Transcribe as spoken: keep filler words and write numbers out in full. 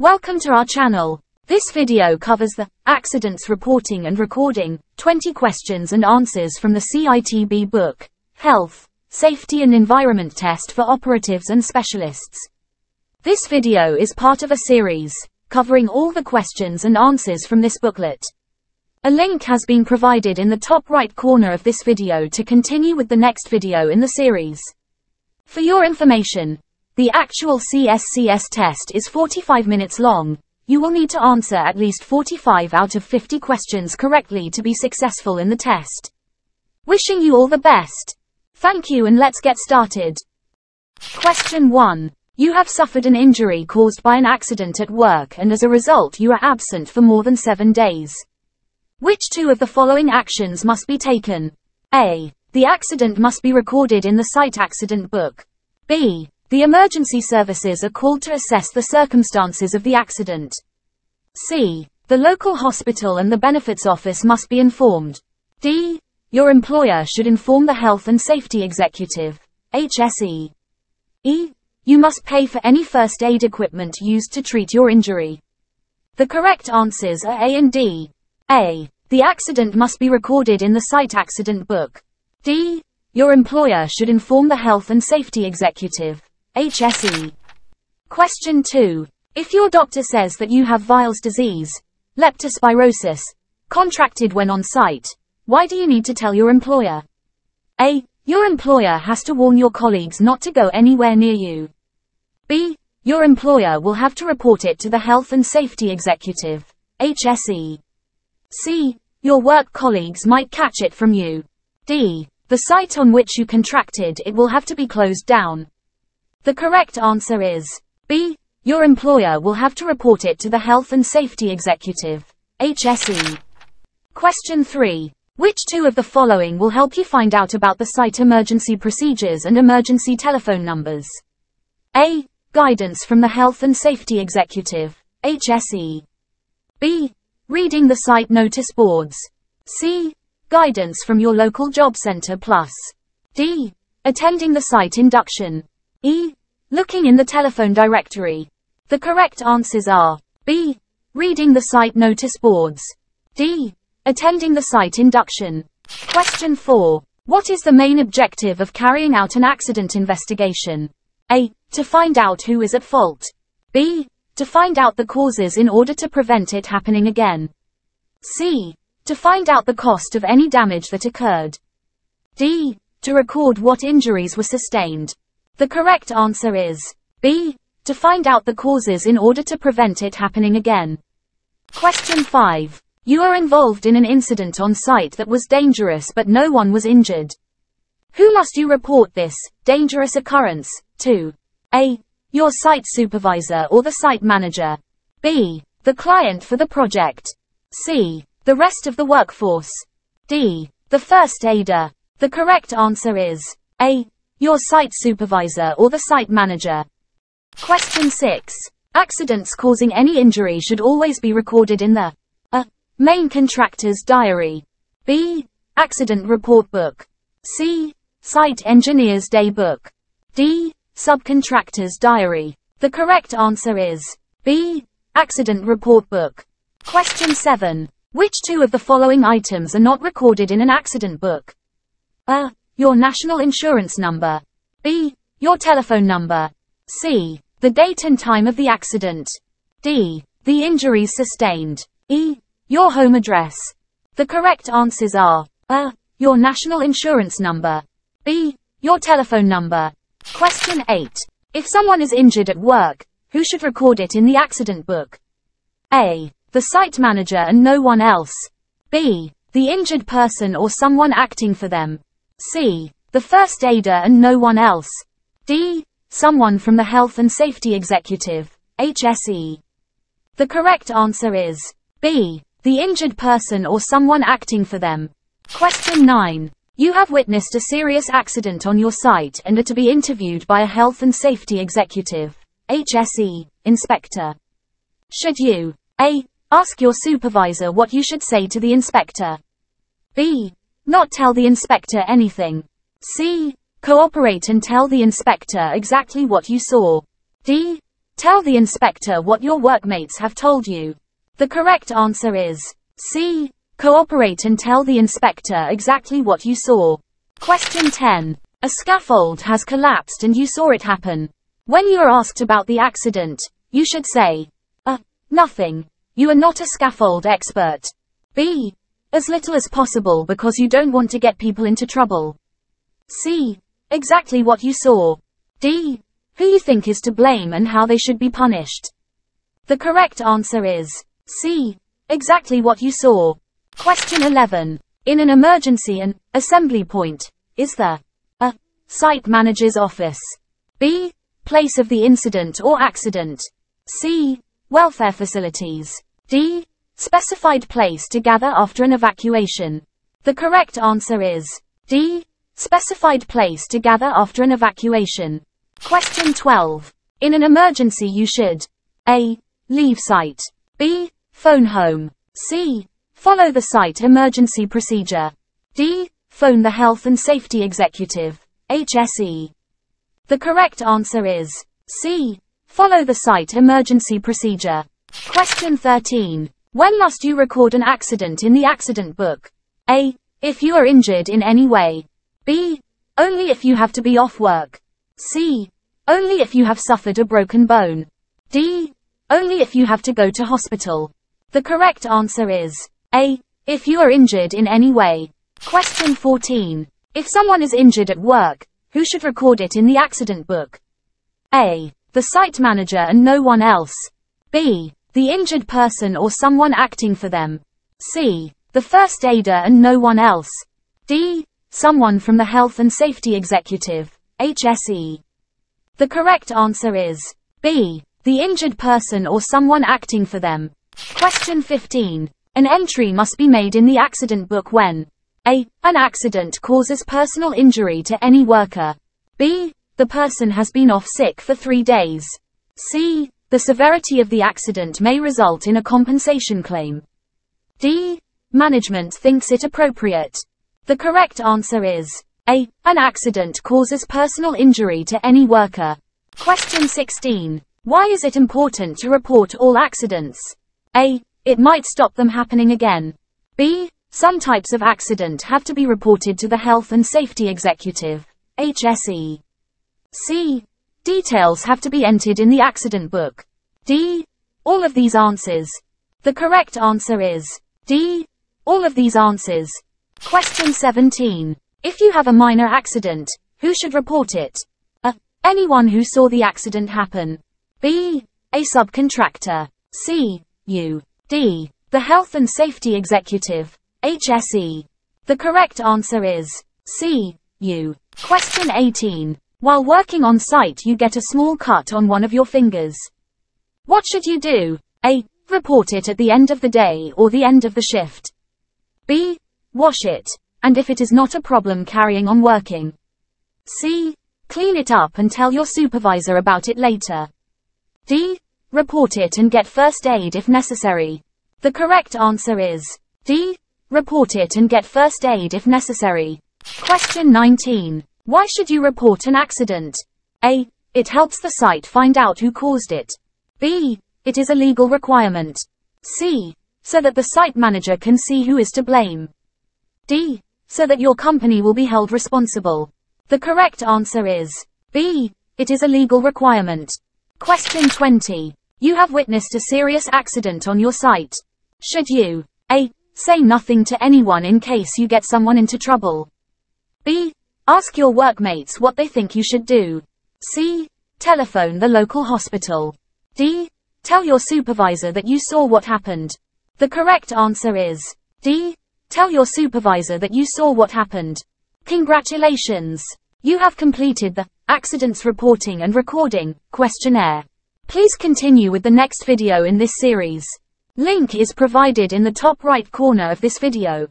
Welcome to our channel. This video covers the Accidents Reporting and Recording, twenty questions and answers from the C I T B book, Health, Safety and Environment Test for Operatives and Specialists. This video is part of a series covering all the questions and answers from this booklet. A link has been provided in the top right corner of this video to continue with the next video in the series. For your information, the actual C S C S test is forty-five minutes long. You will need to answer at least forty-five out of fifty questions correctly to be successful in the test. Wishing you all the best. Thank you and let's get started. Question one. You have suffered an injury caused by an accident at work and as a result you are absent for more than seven days. Which two of the following actions must be taken? A. The accident must be recorded in the site accident book. B. The emergency services are called to assess the circumstances of the accident. C. The local hospital and the benefits office must be informed. D. Your employer should inform the health and safety executive, H S E. E. You must pay for any first aid equipment used to treat your injury. The correct answers are A and D. A. The accident must be recorded in the site accident book. D. Your employer should inform the health and safety executive, H S E. Question two. If your doctor says that you have Weil's disease, leptospirosis, contracted when on site, why do you need to tell your employer? A. Your employer has to warn your colleagues not to go anywhere near you. B. Your employer will have to report it to the health and safety executive, H S E. C. Your work colleagues might catch it from you. D. The site on which you contracted it will have to be closed down. The correct answer is B. Your employer will have to report it to the health and safety executive, H S E. Question three. Which two of the following will help you find out about the site emergency procedures and emergency telephone numbers? A. Guidance from the health and safety executive, H S E. B. Reading the site notice boards. C. Guidance from your local job center plus. D. Attending the site induction. E. Looking in the telephone directory. The correct answers are B. Reading the site notice boards. D. Attending the site induction. Question four. What is the main objective of carrying out an accident investigation? A. To find out who is at fault. B. To find out the causes in order to prevent it happening again. C. To find out the cost of any damage that occurred. D. To record what injuries were sustained. The correct answer is B. To find out the causes in order to prevent it happening again. Question five. You are involved in an incident on site that was dangerous but no one was injured. Who must you report this dangerous occurrence to? A. Your site supervisor or the site manager. B. The client for the project. C. The rest of the workforce. D. The first aider. The correct answer is A. Your site supervisor or the site manager. Question six. Accidents causing any injury should always be recorded in the A. Main contractor's diary. B. Accident report book. C. Site engineer's day book. D. Subcontractor's diary. The correct answer is B. Accident report book. Question seven. Which two of the following items are not recorded in an accident book? A. Your national insurance number. B. Your telephone number. C. The date and time of the accident. D. The injuries sustained. E. Your home address. The correct answers are A. Your national insurance number. B. Your telephone number. Question eight. If someone is injured at work, who should record it in the accident book? A. The site manager and no one else. B. The injured person or someone acting for them. C. The first aider and no one else. D. Someone from the health and safety executive, H S E. The correct answer is B. The injured person or someone acting for them. Question nine. You have witnessed a serious accident on your site and are to be interviewed by a health and safety executive, H S E, inspector. Should you A. Ask your supervisor what you should say to the inspector? B. Not tell the inspector anything. C. Cooperate and tell the inspector exactly what you saw. D. Tell the inspector what your workmates have told you. The correct answer is C. Cooperate and tell the inspector exactly what you saw. Question ten. A scaffold has collapsed and you saw it happen. When you are asked about the accident, you should say A. Nothing. You are not a scaffold expert. B. As little as possible because you don't want to get people into trouble. C. Exactly what you saw. D. Who you think is to blame and how they should be punished. The correct answer is C. Exactly what you saw. Question eleven. In an emergency, an assembly point is the A. Site manager's office. B. Place of the incident or accident. C. Welfare facilities. D. Specified place to gather after an evacuation. The correct answer is D. Specified place to gather after an evacuation. Question twelve. In an emergency you should A. Leave site. B. Phone home. C. Follow the site emergency procedure. D. Phone the health and safety executive, H S E. The correct answer is C. Follow the site emergency procedure. Question thirteen. When last you record an accident in the accident book? A. If you are injured in any way. B. Only if you have to be off work. C. Only if you have suffered a broken bone. D. Only if you have to go to hospital. The correct answer is A. If you are injured in any way. Question fourteen. If someone is injured at work, who should record it in the accident book? A. The site manager and no one else. B. The injured person or someone acting for them. C. The first aider and no one else. D. Someone from the health and safety executive, H S E. The correct answer is B. The injured person or someone acting for them. Question fifteen. An entry must be made in the accident book when A. An accident causes personal injury to any worker. B. The person has been off sick for three days. C. The severity of the accident may result in a compensation claim. D. Management thinks it appropriate. The correct answer is A. An accident causes personal injury to any worker. Question sixteen. Why is it important to report all accidents? A. It might stop them happening again. B. Some types of accident have to be reported to the health and safety executive, H S E. C. Details have to be entered in the accident book. D. All of these answers. The correct answer is D. All of these answers. Question seventeen. If you have a minor accident, who should report it? A. Anyone who saw the accident happen. B. A subcontractor. C. You. D. The health and safety executive, H S E. The correct answer is C. You. Question eighteen. While working on site you get a small cut on one of your fingers. What should you do? A. Report it at the end of the day or the end of the shift. B. Wash it, and if it is not a problem carrying on working. C. Clean it up and tell your supervisor about it later. D. Report it and get first aid if necessary. The correct answer is D. Report it and get first aid if necessary. Question nineteen. Why should you report an accident? A. It helps the site find out who caused it. B. It is a legal requirement. C. So that the site manager can see who is to blame. D. So that your company will be held responsible. The correct answer is B. It is a legal requirement. Question twenty. You have witnessed a serious accident on your site. Should you A. Say nothing to anyone in case you get someone into trouble. B. Ask your workmates what they think you should do. C. Telephone the local hospital. D. Tell your supervisor that you saw what happened. The correct answer is D. Tell your supervisor that you saw what happened. Congratulations! You have completed the Accidents Reporting and Recording questionnaire. Please continue with the next video in this series. Link is provided in the top right corner of this video.